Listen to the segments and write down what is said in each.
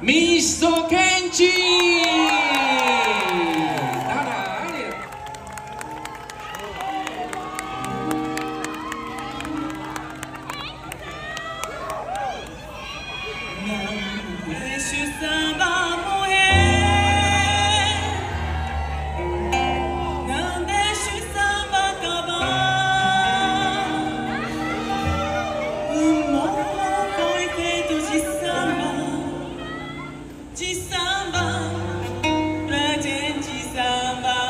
Misto Quente! Tá na área! Não deixe o samba morrer, não deixe o samba acabar. O mundo foi feito de samba, de samba, pra gente sambar.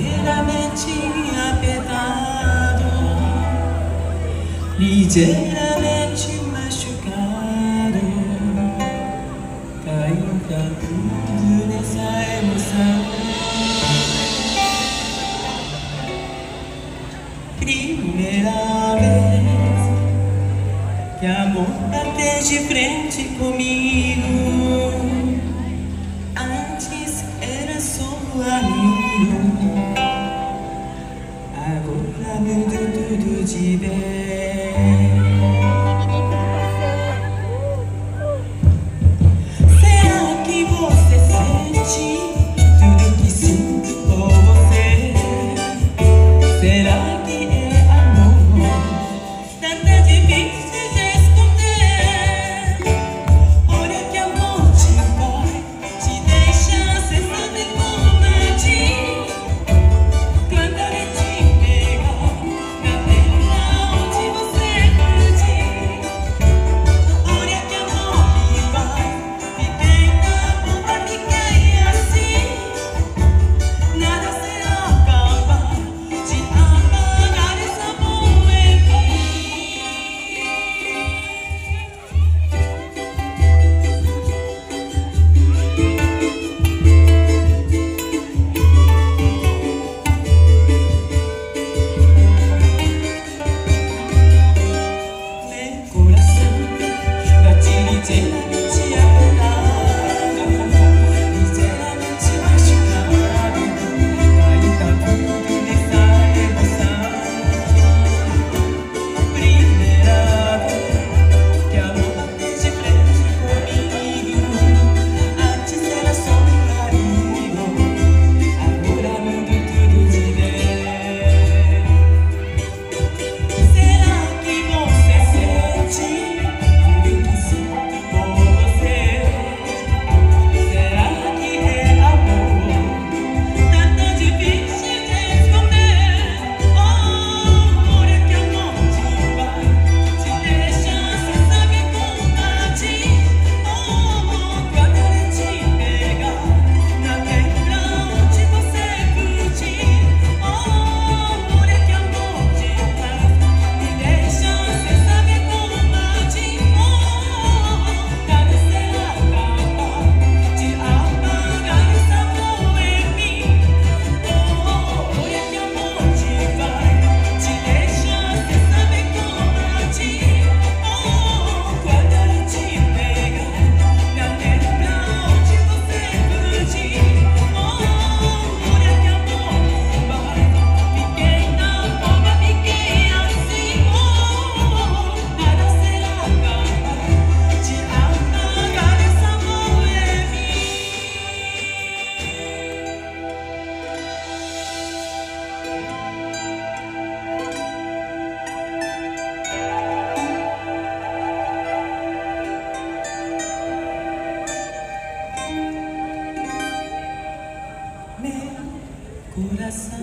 ligeiramente apertado, ligeiramente machucado, caiu pra tudo nessa emoção. Primeira vez que amor bateu de frente comigo, antes era só um amigo, agora mudou tudo de vez. Será que você sente tudo que sinto por você? Será? Coração.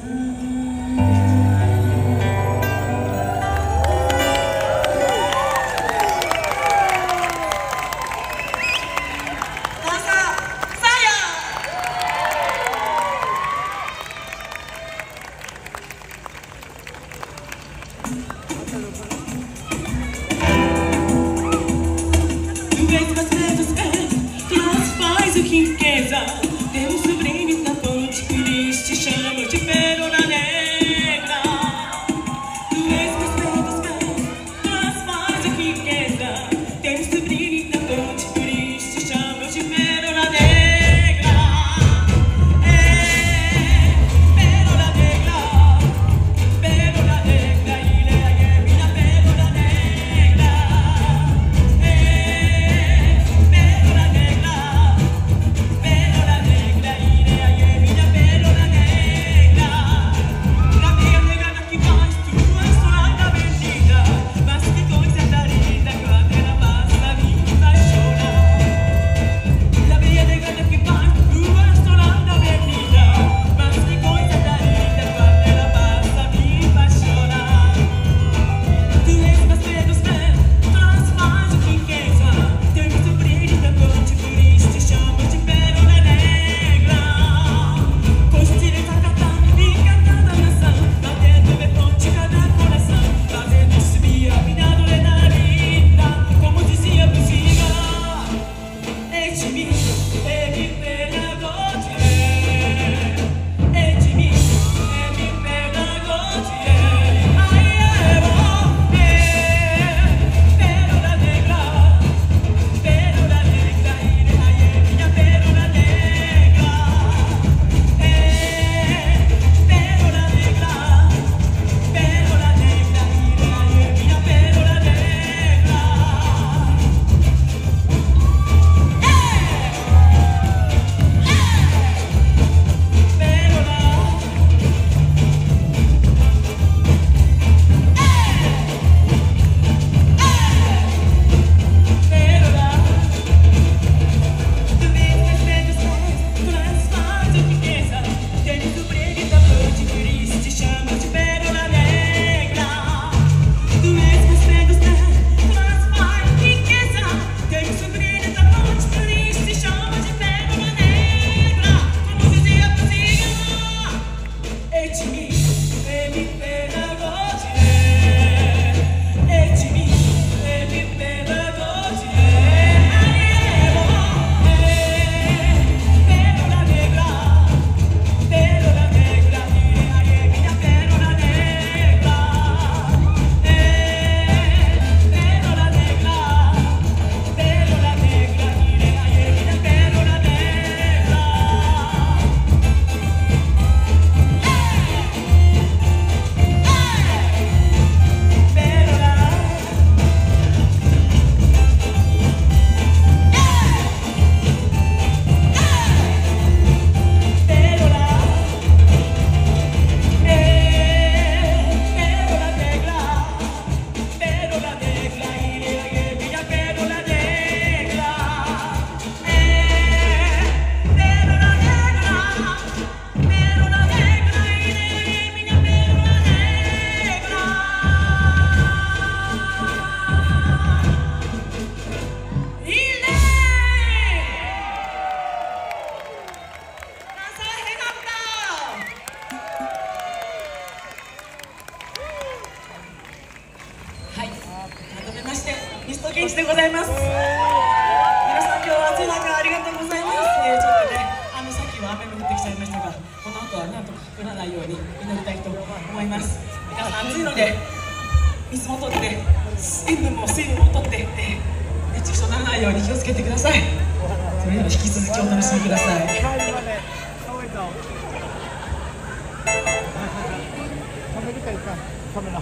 ケンチでございます。皆さん今日は暑い中ありがとうございます。ちょっとね、さっきは雨も降ってきちゃいましたが、この後はなんとか降らないように祈りたいと思います。皆さん暑いので水も取って、塩分も水分も取って、熱中症にならないように気をつけてください。それでは引き続きお楽しみください。カメラ。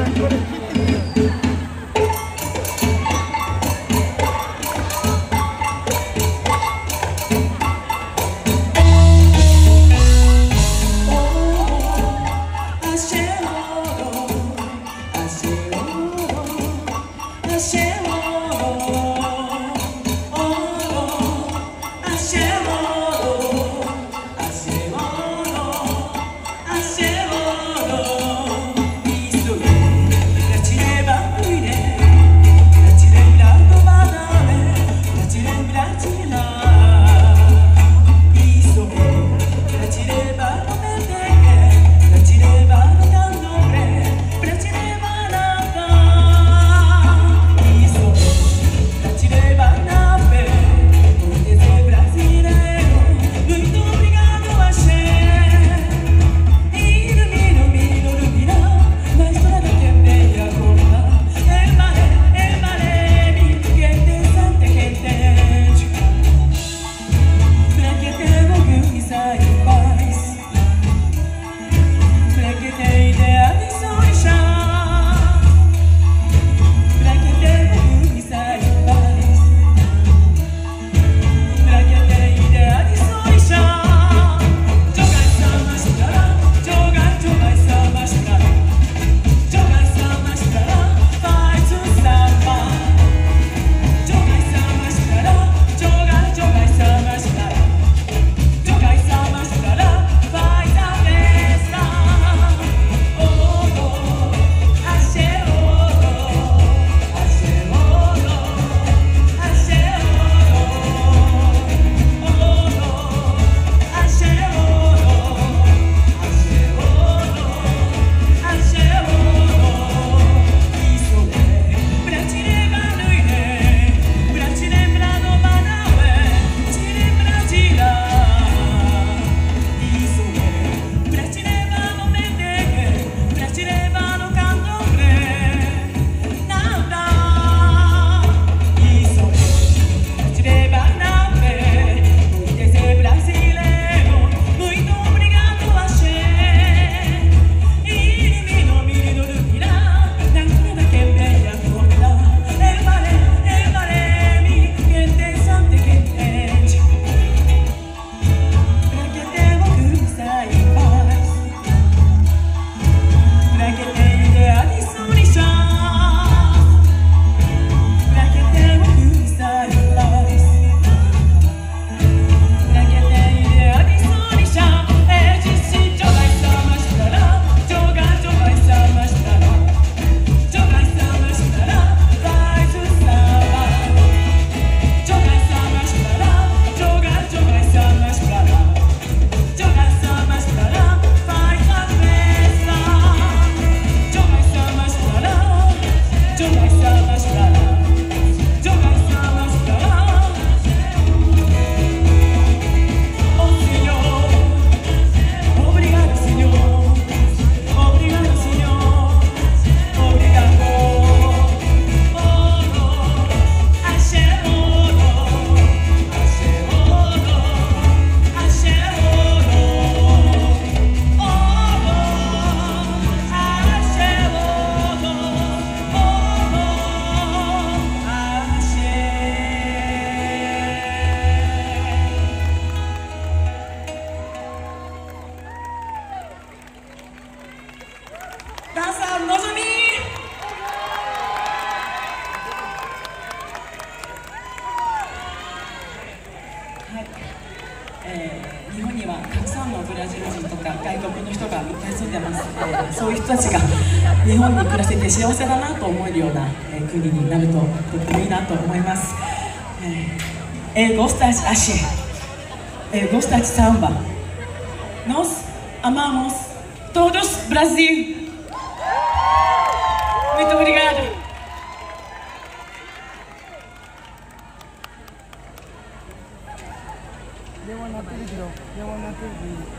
Misto Quente のぞみ。はい、日本にはたくさんのブラジル人とか外国の人がいっぱい住んでます。そういう人たちが日本に暮らせて幸せだなと思えるような、国になるととてもいいなと思います。Gostas assim, gostas de samba. Nós amamos todos Brasil. Muito obrigada. Deu uma na televisão.